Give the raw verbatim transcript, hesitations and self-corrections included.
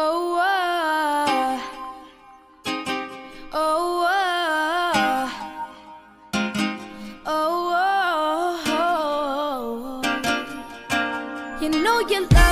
You know you love